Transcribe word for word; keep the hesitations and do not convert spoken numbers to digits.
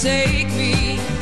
Take me.